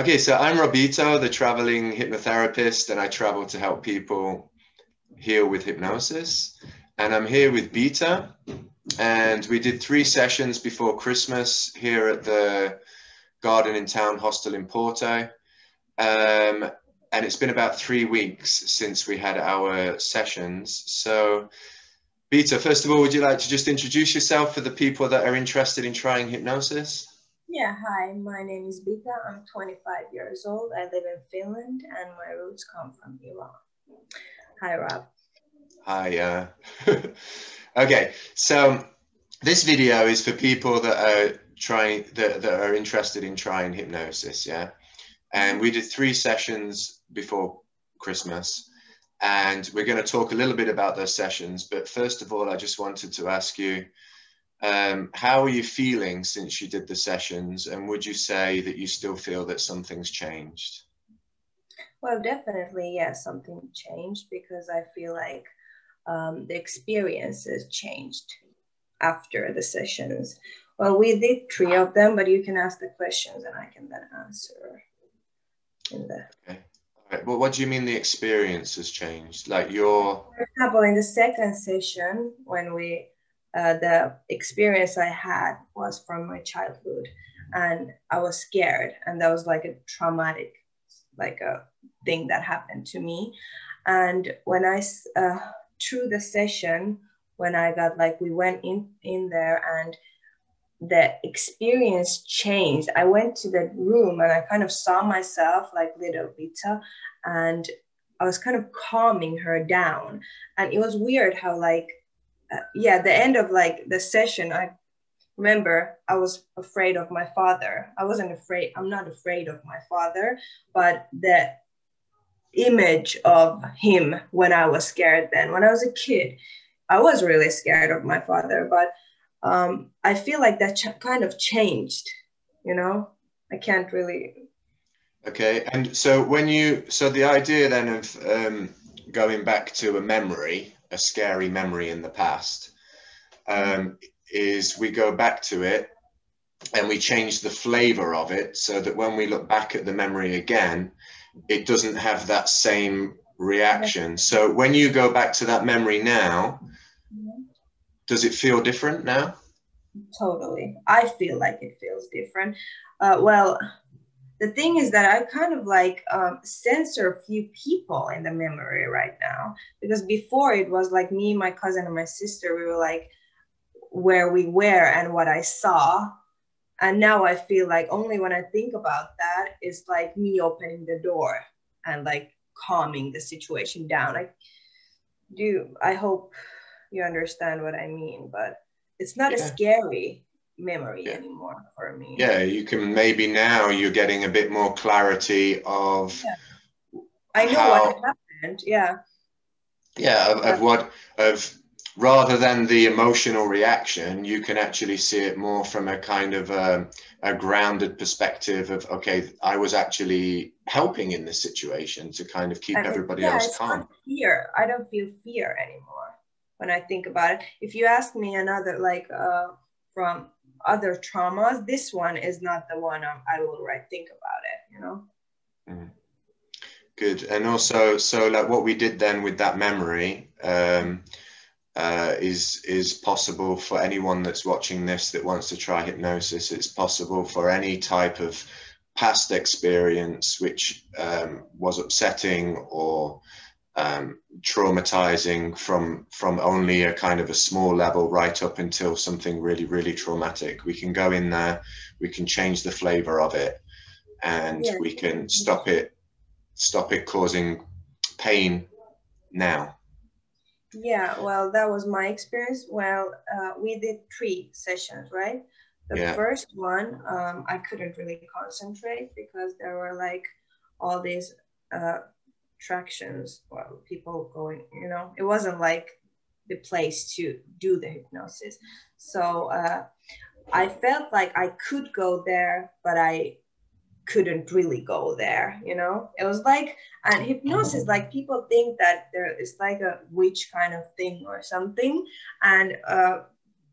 Okay, so I'm Robito, the traveling hypnotherapist, and I travel to help people heal with hypnosis. And I'm here with Bita, and we did 3 sessions before Christmas here at the Garden in Town Hostel in Porto. And it's been about 3 weeks since we had our sessions. So Bita, first of all, would you like to just introduce yourself for the people that are interested in trying hypnosis? Yeah, hi, my name is Bita. I'm 25 years old. I live in Finland and my roots come from Iran. Hi, Rob. Hi. Okay, so this video is for people that are trying, that are interested in trying hypnosis, yeah? And we did 3 sessions before Christmas, and we're going to talk a little bit about those sessions. But first of all, I just wanted to ask you, how are you feeling since you did the sessions, and would you say that you still feel that something's changed? Well, definitely, yes, yeah, something changed, because I feel like the experience has changed after the sessions. Well, we did 3 of them, but you can ask the questions and I can then answer in there. Okay. Right. Well, what do you mean the experience has changed? Like your... For example, in the second session, when we... the experience I had was from my childhood, and I was scared, and that was like a traumatic, like a thing that happened to me. And when I, through the session, when I got like, we went in there and the experience changed. I went to that room and I kind of saw myself like little Bita, and I was kind of calming her down. And it was weird how like, yeah, the end of like the session, I remember I was afraid of my father. I wasn't afraid, I'm not afraid of my father, but the image of him when I was scared then, when I was a kid, I was really scared of my father, but I feel like that kind of changed, you know, I can't really. Okay, and so when you, so the idea then of going back to a memory, a scary memory in the past, is we go back to it and we change the flavor of it so that when we look back at the memory again, it doesn't have that same reaction. So when you go back to that memory now, does it feel different now? Totally. I feel like it feels different. Well, the thing is that I kind of like censor a few people in the memory right now, because before it was like me, my cousin and my sister, we were like where we were and what I saw. And now I feel like only when I think about that, it's like me opening the door and like calming the situation down. I hope you understand what I mean, but it's not as scary memory anymore for me. Yeah, you can, maybe now you're getting a bit more clarity of I know what happened. Rather than the emotional reaction, you can actually see it more from a kind of a grounded perspective of, okay, I was actually helping in this situation to kind of keep everybody else calm. Fear, I don't feel fear anymore when I think about it. If you ask me another, like from other traumas, this one is not the one I will think about it, you know. Good. And also, so like what we did then with that memory is possible for anyone that's watching this that wants to try hypnosis. It's possible for any type of past experience which was upsetting or traumatizing, from only a kind of a small level right up until something really, really traumatic. We can go in there, we can change the flavor of it, and we can stop it causing pain now. Yeah, well, that was my experience. Well, we did 3 sessions, right? The first one, I couldn't really concentrate because there were like all these attractions, well, people going, you know, it wasn't like the place to do the hypnosis. So I felt like I could go there, but I couldn't really go there, you know. It was like, and hypnosis, like people think that there is like a witch kind of thing or something, and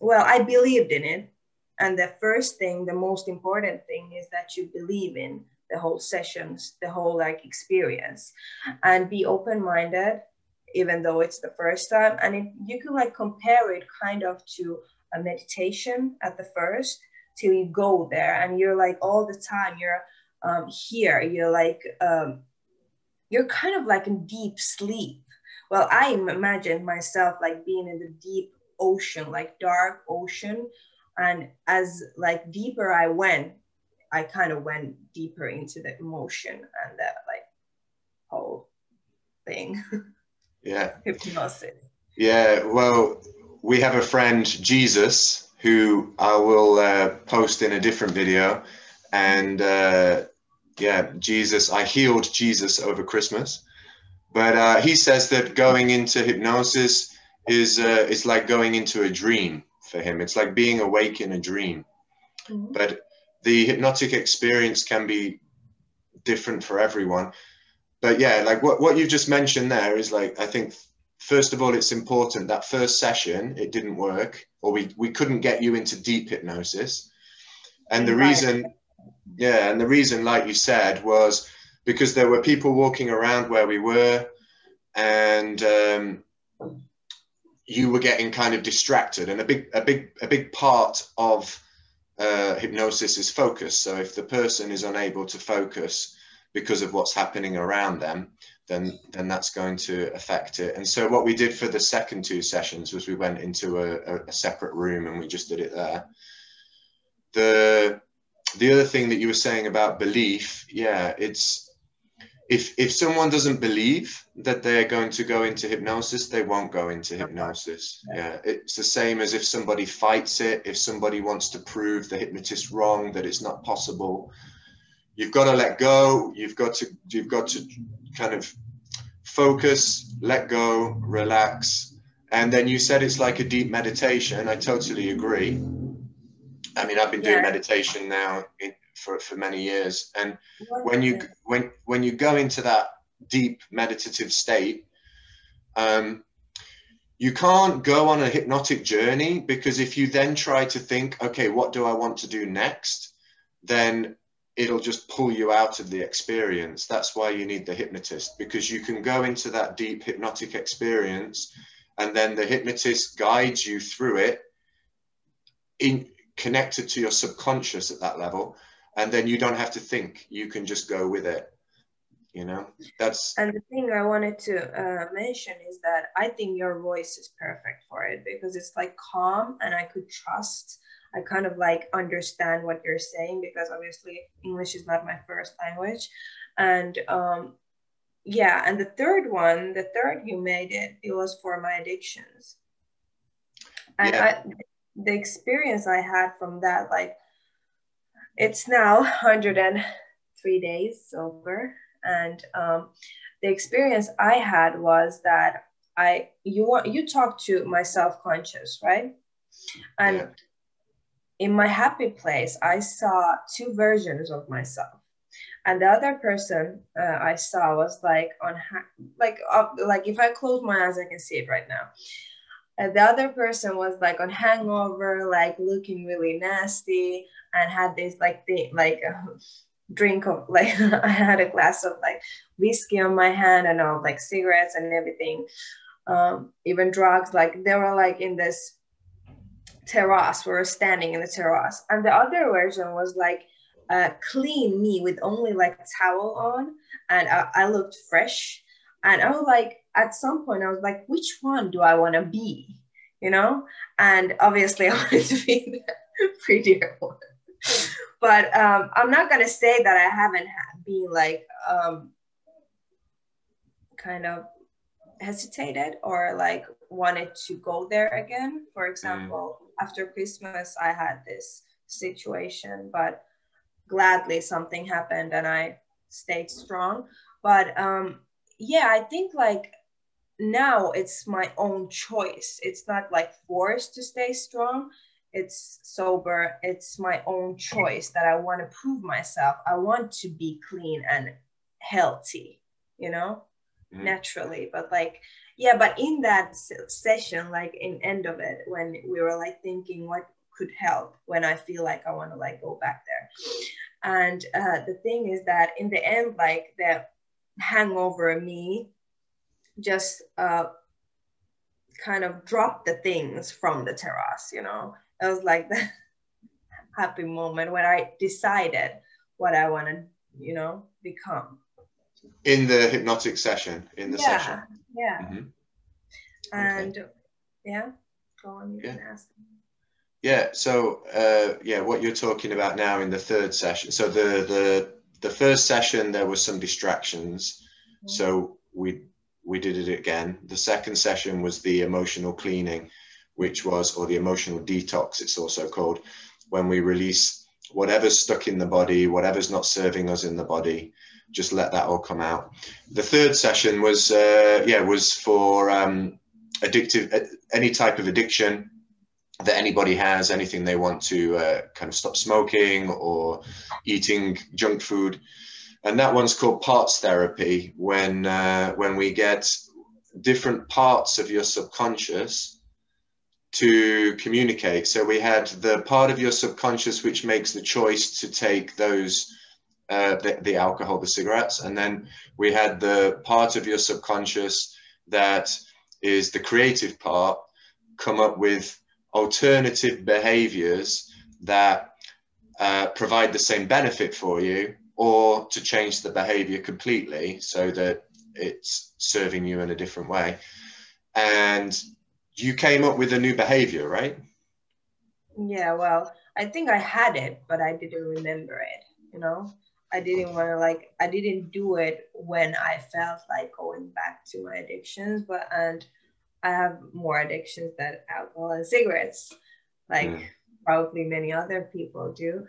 well, I believed in it, and the first thing, the most important thing is that you believe in the whole sessions, the whole like experience, and be open-minded, even though it's the first time. And it, you can like compare it kind of to a meditation at the first, till you go there and you're like all the time you're here, you're like you're kind of like in deep sleep. Well, I imagined myself like being in the deep ocean, like dark ocean, and as like deeper I went, I kind of went deeper into the emotion and that like whole thing. Yeah. Hypnosis. Yeah, well, we have a friend, Jesus, who I will post in a different video. And yeah, Jesus, I healed Jesus over Christmas. But he says that going into hypnosis is it's like going into a dream for him. It's like being awake in a dream. Mm-hmm. But the hypnotic experience can be different for everyone. But yeah, like what you've just mentioned there is like, I think, first of all, it's important that first session, it didn't work, or we couldn't get you into deep hypnosis. And the reason, yeah, and the reason, like you said, was because there were people walking around where we were, and you were getting kind of distracted. And a big part of hypnosis is focus. So if the person is unable to focus because of what's happening around them, then that's going to affect it. And so what we did for the second two sessions was we went into a separate room and we just did it there. The other thing that you were saying about belief, yeah, it's if someone doesn't believe that they're going to go into hypnosis, they won't go into hypnosis. Yeah, it's the same as if somebody fights it, if somebody wants to prove the hypnotist wrong, that it's not possible. You've got to let go. You've got to kind of focus, let go, relax. And then you said it's like a deep meditation. I totally agree. I mean, I've been doing meditation now for many years. And when you go into that deep meditative state, you can't go on a hypnotic journey, because if you then try to think, okay, what do I want to do next? Then it'll just pull you out of the experience. That's why you need the hypnotist, because you can go into that deep hypnotic experience and then the hypnotist guides you through it, connected to your subconscious at that level, and then you don't have to think, you can just go with it, you know. That's, and the thing I wanted to mention is that I think your voice is perfect for it, because it's like calm, and I could trust, I kind of like understand what you're saying, because obviously English is not my first language. And yeah, and the third one, the third you made it was for my addictions. And yeah. The experience I had from that, like, it's now 103 days sober, and the experience I had was that you talk to my subconscious, right? And yeah. In my happy place, I saw two versions of myself, and the other person I saw was like like if I close my eyes, I can see it right now. The other person was like on hangover, like looking really nasty, and had this like thing, like a drink of like I had a glass of like whiskey on my hand, and all like cigarettes and everything, even drugs. Like they were like in this terrace, we were standing in the terrace, and the other version was like clean me with only like towel on, and I looked fresh. And I was like, at some point, I was like, which one do I want to be, you know? And obviously I wanted to be the prettier one. But I'm not going to say that I haven't been like kind of hesitated or like wanted to go there again. For example, after Christmas, I had this situation, but gladly something happened and I stayed strong. But yeah, I think like now it's my own choice. It's not like forced to stay strong. It's sober. It's my own choice that I want to prove myself. I want to be clean and healthy, you know, naturally. But like, yeah, but in that session, like in end of it, when we were like thinking what could help, when I feel like I want to like go back there. And the thing is that in the end, like that hangover me just kind of dropped the things from the terrace, you know. It was like the happy moment when I decided what I want to, you know, become. In the hypnotic session, in the session. Yeah. Mm-hmm. And okay. Yeah, go on, you can ask me. Yeah, so what you're talking about now in the third session. So the first session there was some distractions, mm-hmm. so we did it again. The second session was the emotional cleaning, which was, or the emotional detox, it's also called, when we release whatever's stuck in the body, whatever's not serving us in the body, just let that all come out. The third session was for addictive, any type of addiction that anybody has, anything they want to kind of stop smoking or eating junk food. And that one's called Parts Therapy, when we get different parts of your subconscious to communicate. So we had the part of your subconscious which makes the choice to take those the alcohol, the cigarettes, and then we had the part of your subconscious that is the creative part come up with alternative behaviors that provide the same benefit for you, or to change the behavior completely so that it's serving you in a different way. And you came up with a new behavior, right? Yeah, well, I think I had it, but I didn't remember it, you know? I didn't want to, like, I didn't do it when I felt like going back to my addictions, but, and I have more addictions than alcohol and cigarettes, like probably many other people do,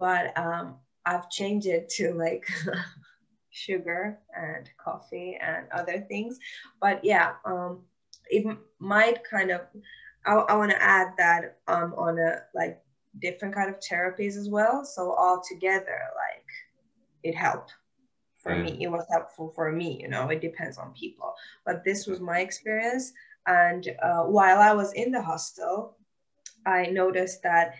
but I've changed it to like sugar and coffee and other things. But yeah, it might kind of, I want to add that on a like different kind of therapies as well. So all together, like it helped. For me, it was helpful for me, you know, it depends on people. But this was my experience. And while I was in the hostel, I noticed that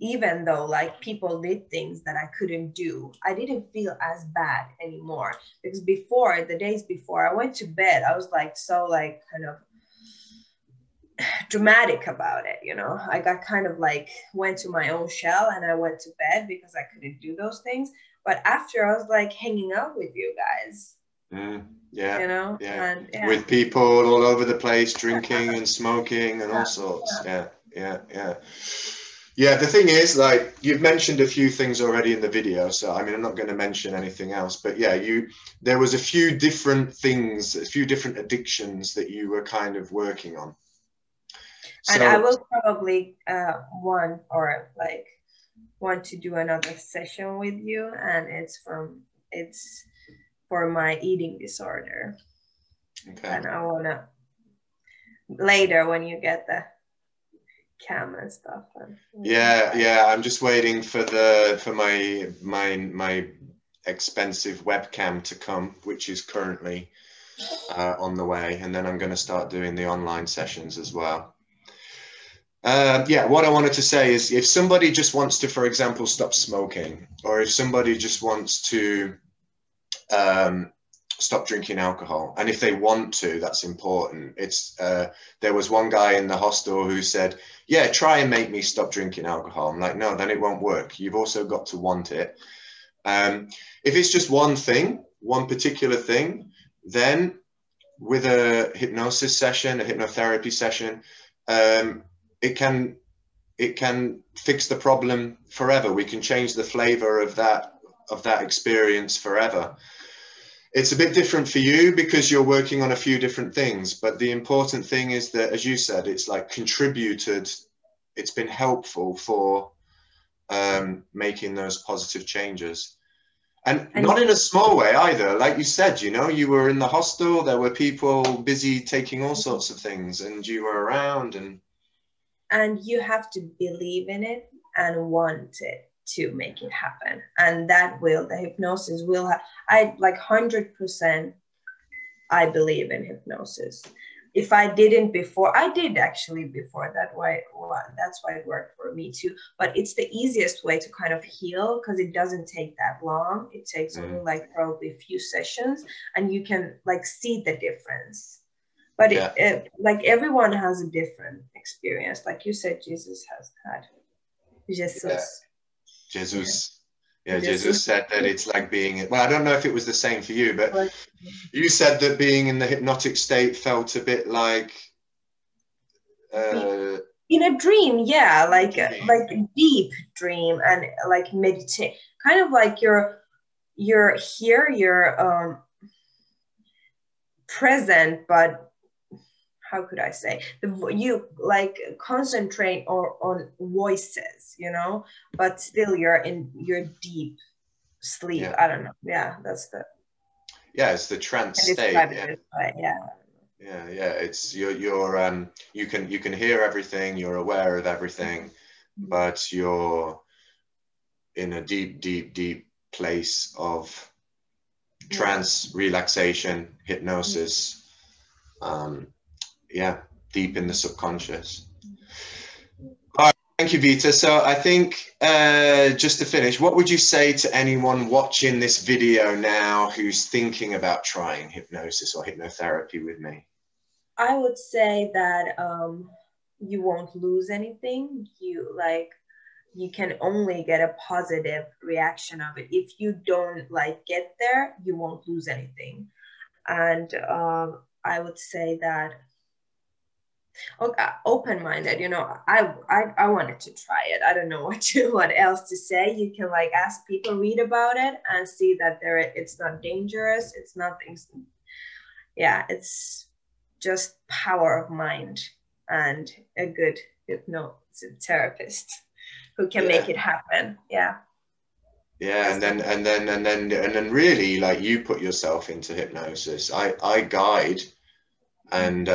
even though like people did things that I couldn't do, I didn't feel as bad anymore. Because before, the days before I went to bed, I was like, so like kind of dramatic about it, you know. I got kind of like went to my own shell and I went to bed because I couldn't do those things. But after, I was like hanging out with you guys. Yeah. You know? Yeah. And, yeah. With people all over the place, drinking and smoking and all sorts. Yeah, the thing is, like, you've mentioned a few things already in the video. So, I mean, I'm not going to mention anything else. But, yeah, there was a few different things, a few different addictions that you were kind of working on. So, and I will probably want to do another session with you, and it's for my eating disorder. Okay. And I wanna later when you get the cam and stuff. I'm just waiting for my expensive webcam to come, which is currently on the way, and then I'm gonna start doing the online sessions as well. What I wanted to say is, if somebody just wants to, for example, stop smoking, or if somebody just wants to stop drinking alcohol, and if they want to, that's important. It's there was one guy in the hostel who said, yeah, try and make me stop drinking alcohol. I'm like, no, then it won't work. You've also got to want it. If it's just one thing, one particular thing, then with a hypnosis session, a hypnotherapy session, it can fix the problem forever. We can change the flavor of that experience forever. It's a bit different for you because you're working on a few different things, but the important thing is that, as you said, it's like contributed, it's been helpful for making those positive changes. And not in a small way either. Like you said, you know, you were in the hostel, there were people busy taking all sorts of things, and you were around and you have to believe in it and want it to make it happen. And that will, the hypnosis will have, I like 100%, I believe in hypnosis. if I didn't before, I did actually before that. That's why it worked for me too. But it's the easiest way to kind of heal because it doesn't take that long. It takes only like probably a few sessions, and you can like see the difference. But like everyone has a different experience. Like you said, Jesus has had. Jesus said that it's like being, well, I don't know if it was the same for you, but you said that being in the hypnotic state felt a bit like in a dream, like a deep dream, and like meditate, kind of like you're here, you're present, but how could I say, you like concentrate on voices, you know, but still you're in your deep sleep. Yeah. I don't know. Yeah, that's the. Yeah, it's the trance state. Yeah. It's you're you can hear everything. You're aware of everything, but you're in a deep place of trance, relaxation, hypnosis. Deep in the subconscious. All right, thank you, Bita. So I think just to finish, what would you say to anyone watching this video now who's thinking about trying hypnosis or hypnotherapy with me? I would say that you won't lose anything. You can only get a positive reaction of it. If you don't get there, you won't lose anything. And I would say that open-minded, you know, I wanted to try it. I don't know what else to say. You can ask people, read about it, and see that it's not dangerous. It's nothing. Yeah, it's just power of mind and a good hypnotherapist who can make it happen. Yeah. Yeah, and then really you put yourself into hypnosis. I guide, and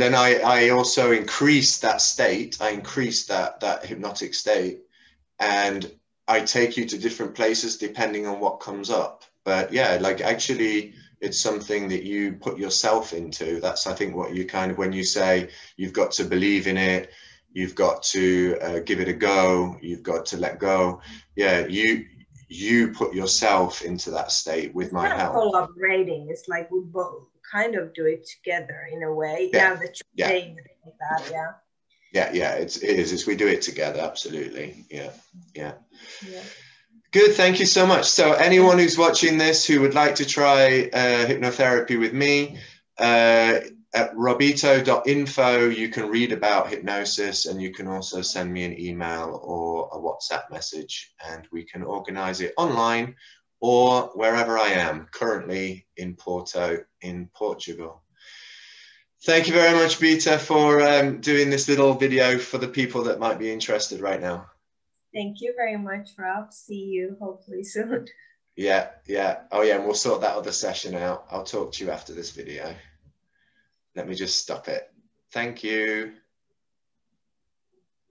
then I also increase that state. I increase that hypnotic state, and I take you to different places depending on what comes up. But yeah, actually it's something that you put yourself into. That's, I think, what you when you say you've got to believe in it, you've got to give it a go, you've got to let go. Yeah, you put yourself into that state with my help. Collaborating, it's like we both kind of do it together in a way. Yeah, it is, we do it together, absolutely. Yeah. Good, thank you so much. So anyone who's watching this who would like to try hypnotherapy with me, at robito.info, you can read about hypnosis, and you can also send me an email or a WhatsApp message, and we can organize it online or wherever I am, currently in Porto in Portugal. Thank you very much, Bita, for doing this little video for the people that might be interested right now. Thank you very much, Rob. See you hopefully soon. Yeah. Oh yeah, and we'll sort that other session out. I'll talk to you after this video. Let me just stop it. Thank you.